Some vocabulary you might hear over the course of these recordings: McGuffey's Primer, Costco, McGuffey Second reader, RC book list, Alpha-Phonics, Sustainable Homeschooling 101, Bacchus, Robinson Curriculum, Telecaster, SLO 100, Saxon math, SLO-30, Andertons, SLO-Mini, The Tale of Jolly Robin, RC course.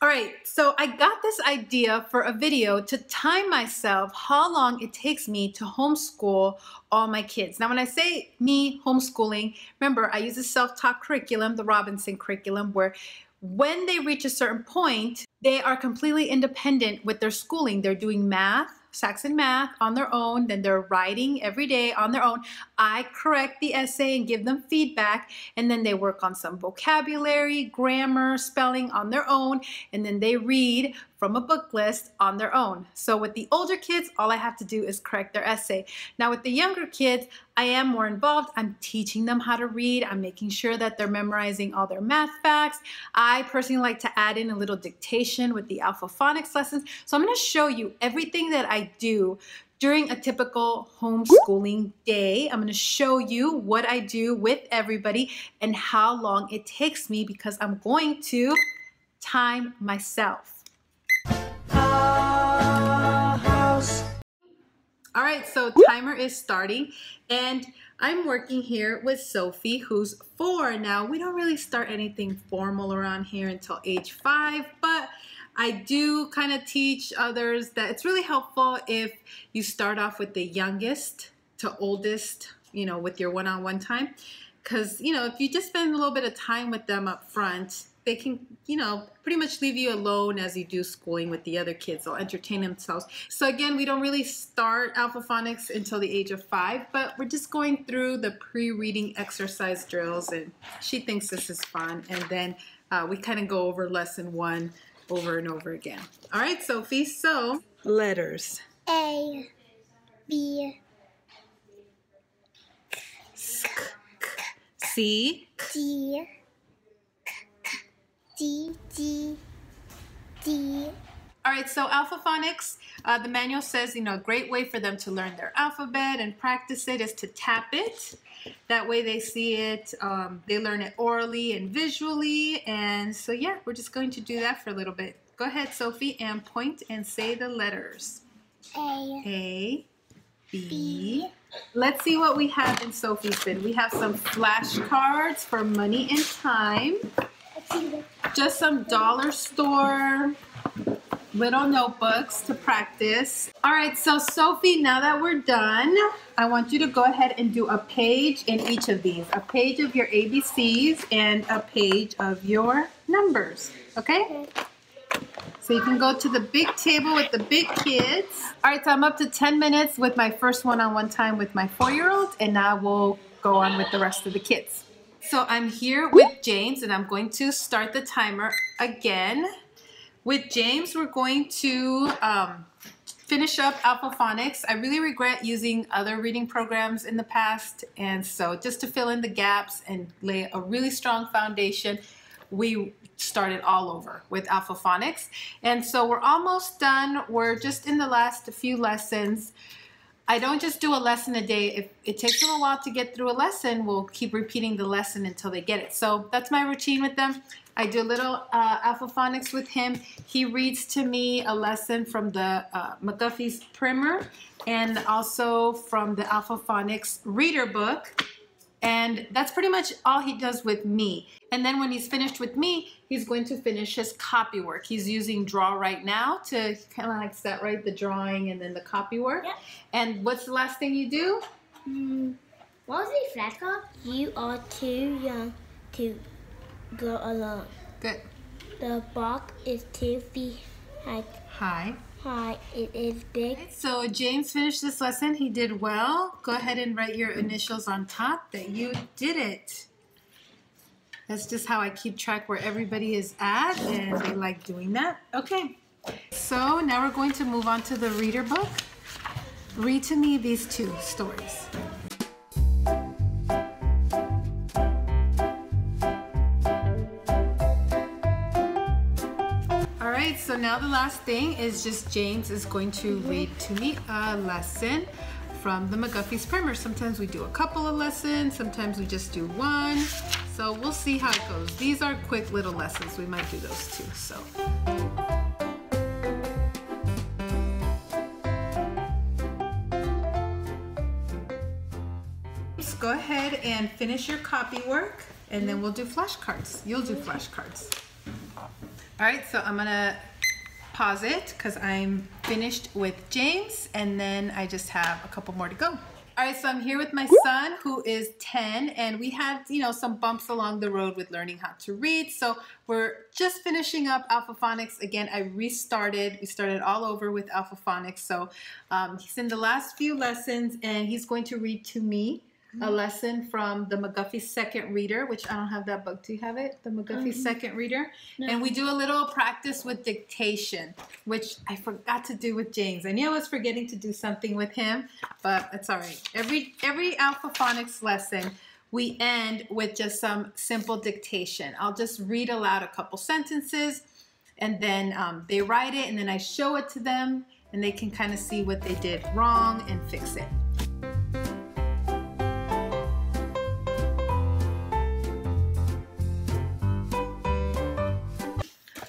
All right, so I got this idea for a video to time myself how long it takes me to homeschool all my kids. Now, when I say me homeschooling, remember I use the self-taught curriculum, the Robinson curriculum, where when they reach a certain point, they are completely independent with their schooling. They're doing math, Saxon math on their own, then they're writing every day on their own. I correct the essay and give them feedback, and then they work on some vocabulary, grammar, spelling on their own, and then they read from a book list on their own. So with the older kids, all I have to do is correct their essay. Now with the younger kids, I am more involved. I'm teaching them how to read. I'm making sure that they're memorizing all their math facts. I personally like to add in a little dictation with the Alpha-Phonics lessons. So I'm gonna show you everything that I do during a typical homeschooling day. I'm gonna show you what I do with everybody and how long it takes me, because I'm going to time myself. All right, so timer is starting, and I'm working here with Sophie, who's 4 now. We don't really start anything formal around here until age 5, but I do kind of teach others that it's really helpful if you start off with the youngest to oldest, you know, with your one-on-one time, because, you know, if you just spend a little bit of time with them up front, they can, you know, pretty much leave you alone as you do schooling with the other kids. They'll entertain themselves. So again, we don't really start Alpha-Phonics until the age of 5, but we're just going through the pre-reading exercise drills, and she thinks this is fun. And then we kind of go over lesson 1 over and over again. All right, Sophie, so letters. A, B, C, D, D, D, D. All right, so Alpha-Phonics, the manual says, you know, a great way for them to learn their alphabet and practice it is to tap it. That way they see it, they learn it orally and visually. And so, yeah, we're just going to do that for a little bit. Go ahead, Sophie, and point and say the letters. A, B. B. Let's see what we have in Sophie's bin. We have some flashcards for money and time. Just some dollar store little notebooks to practice. All right, so Sophie, now that we're done, I want you to go ahead and do a page in each of these. A page of your ABCs and a page of your numbers, okay? So you can go to the big table with the big kids. All right, so I'm up to 10 minutes with my first one-on-one time with my 4-year-old, and I will go on with the rest of the kids. So I'm here with James, and I'm going to start the timer again. With James, we're going to finish up Alpha-Phonics. I really regret using other reading programs in the past, and so just to fill in the gaps and lay a really strong foundation, we started all over with Alpha-Phonics. And so we're almost done. We're just in the last few lessons. I don't just do a lesson a day. If it takes them a while to get through a lesson, we'll keep repeating the lesson until they get it. So that's my routine with them. I do a little Alpha-Phonics with him. He reads to me a lesson from the McGuffey's Primer and also from the Alpha-Phonics reader book. And that's pretty much all he does with me. And then when he's finished with me, he's going to finish his copy work. He's using Draw Right Now to kind of like set right the drawing and then the copy work. Yep. And what's the last thing you do? What was the flashcard? You are too young to go alone. Good. The box is 2 feet high. It is big. So James finished this lesson. He did well. Go ahead and write your initials on top that you did it. That's just how I keep track where everybody is at, and they like doing that. Okay, so now we're going to move on to the reader book. Read to me these 2 stories. So now the last thing is just James is going to read to me a lesson from the McGuffey's Primer. Sometimes we do a couple of lessons, sometimes we just do one. So we'll see how it goes. These are quick little lessons. We might do those too, so. Just go ahead and finish your copy work, and then we'll do flashcards. You'll do flashcards. All right, so I'm gonna pause it because I'm finished with James, and then I just have a couple more to go. All right, so I'm here with my son, who is 10, and we had, you know, some bumps along the road with learning how to read. So we're just finishing up Alpha-Phonics. Again, I restarted. We started all over with Alpha-Phonics. So he's in the last few lessons, and he's going to read to me a lesson from the McGuffey Second reader, which I don't have that book. Do you have it? The McGuffey Second reader? No. And we do a little practice with dictation, which I forgot to do with James. I knew I was forgetting to do something with him, but it's all right. Every Alpha-Phonics lesson, we end with just some simple dictation. I'll just read aloud a couple sentences, and then they write it, and then I show it to them, and they can kind of see what they did wrong and fix it.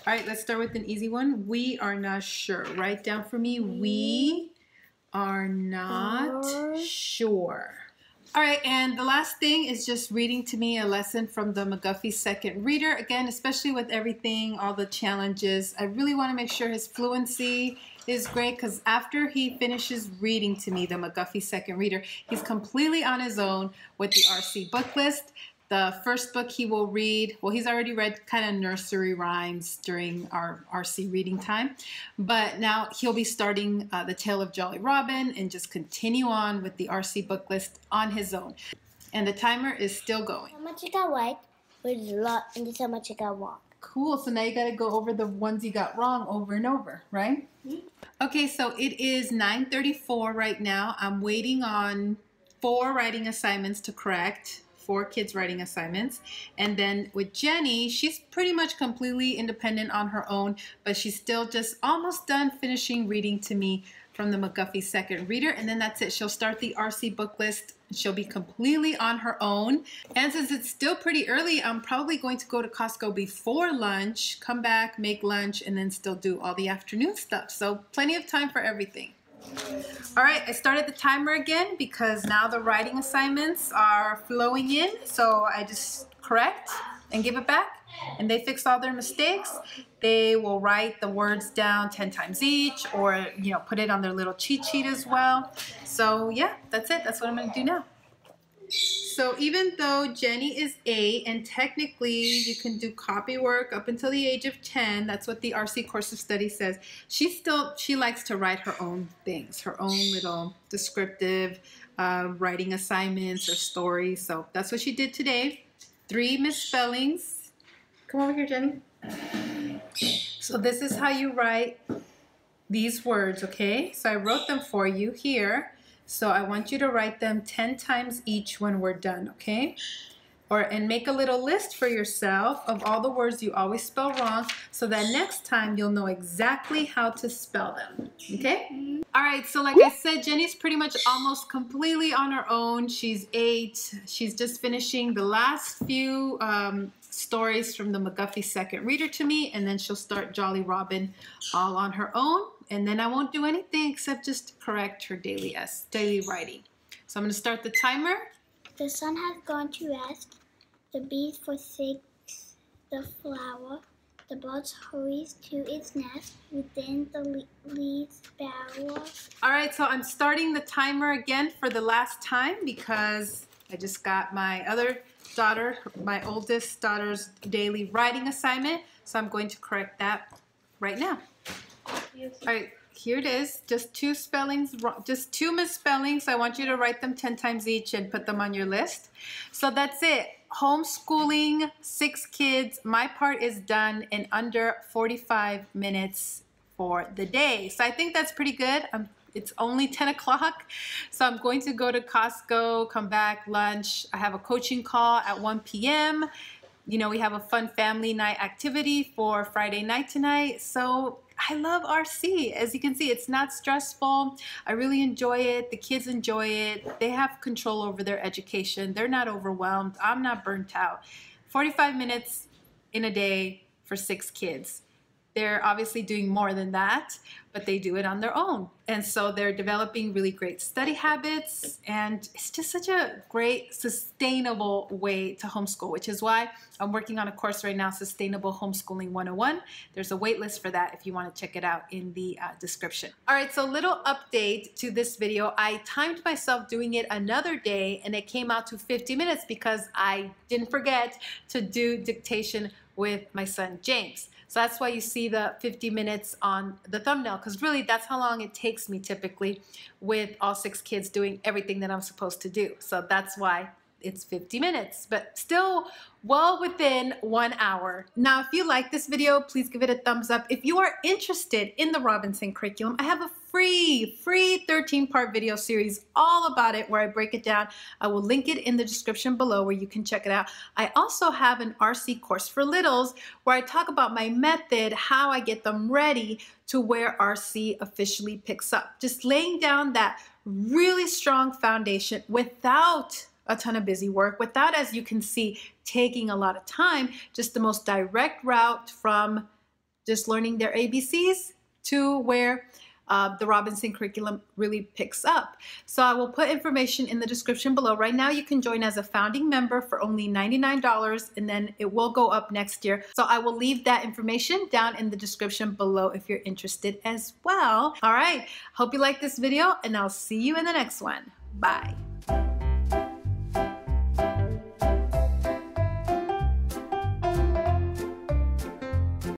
All right, let's start with an easy one. We are not sure. Write down for me. We are not sure. All right, and the last thing is just reading to me a lesson from the McGuffey Second reader. Again, especially with everything, all the challenges, I really want to make sure his fluency is great, because after he finishes reading to me the McGuffey Second reader, he's completely on his own with the RC book list. The first book he will read, well, he's already read kind of nursery rhymes during our RC reading time, but now he'll be starting The Tale of Jolly Robin and just continue on with the RC book list on his own. And the timer is still going. How much you got right was a lot, and this is how much you got wrong. Cool, so now you gotta go over the ones you got wrong over and over, right? Mm-hmm. Okay, so it is 9:34 right now. I'm waiting on 4 writing assignments to correct. 4 kids writing assignments. And then with Jenny, she's pretty much completely independent on her own, but she's still just almost done finishing reading to me from the McGuffey Second reader. And then that's it. She'll start the RC book list. She'll be completely on her own. And since it's still pretty early, I'm probably going to go to Costco before lunch, come back, make lunch, and then still do all the afternoon stuff. So plenty of time for everything. All right, I started the timer again because now the writing assignments are flowing in, so I just correct and give it back, and they fix all their mistakes. They will write the words down 10 times each, or, you know, put it on their little cheat sheet as well. So yeah, that's it. That's what I'm going to do now. So even though Jenny is 8, and technically you can do copy work up until the age of 10, that's what the RC course of study says, she likes to write her own things, her own little descriptive writing assignments or stories. So that's what she did today. 3 misspellings. Come over here, Jenny. So this is how you write these words, okay? So I wrote them for you here. So I want you to write them 10 times each when we're done, okay? And make a little list for yourself of all the words you always spell wrong, so that next time you'll know exactly how to spell them, okay? All right, so like I said, Jenny's pretty much almost completely on her own. She's 8. She's just finishing the last few stories from the McGuffey Second reader to me, and then she'll start Jolly Robin all on her own. And then I won't do anything except just correct her daily writing. So I'm going to start the timer. The sun has gone to rest. The bees forsake the flower. The bird hurries to its nest within the leaves bower. All right, so I'm starting the timer again for the last time because I just got my other daughter, my oldest daughter's daily writing assignment. So I'm going to correct that right now. All right, here it is. Just 2 spellings, just 2 misspellings. I want you to write them 10 times each and put them on your list. So that's it. Homeschooling 6 kids. My part is done in under 45 minutes for the day. So I think that's pretty good. It's only 10 o'clock, so I'm going to go to Costco, come back, lunch. I have a coaching call at 1 p.m. You know, we have a fun family night activity for Friday night tonight. So I love RC. As you can see, it's not stressful. I really enjoy it. The kids enjoy it. They have control over their education. They're not overwhelmed. I'm not burnt out. 45 minutes in a day for 6 kids. They're obviously doing more than that, but they do it on their own. And so they're developing really great study habits, and it's just such a great sustainable way to homeschool, which is why I'm working on a course right now, Sustainable Homeschooling 101. There's a wait list for that if you want to check it out in the description. All right, so little update to this video. I timed myself doing it another day, and it came out to 50 minutes because I didn't forget to do dictation with my son James. So that's why you see the 50 minutes on the thumbnail, because really that's how long it takes me typically with all 6 kids doing everything that I'm supposed to do. So that's why it's 50 minutes, but still well within 1 hour. Now, if you like this video, please give it a thumbs up. If you are interested in the Robinson curriculum, I have a free 13-part video series all about it where I break it down. I will link it in the description below where you can check it out. I also have an RC course for littles where I talk about my method, how I get them ready to where RC officially picks up. Just laying down that really strong foundation without a ton of busy work, without, as you can see, taking a lot of time, just the most direct route from just learning their ABCs to where the Robinson curriculum really picks up. So I will put information in the description below. Right now you can join as a founding member for only $99, and then it will go up next year. So I will leave that information down in the description below if you're interested as well. All right, hope you like this video, and I'll see you in the next one. Bye.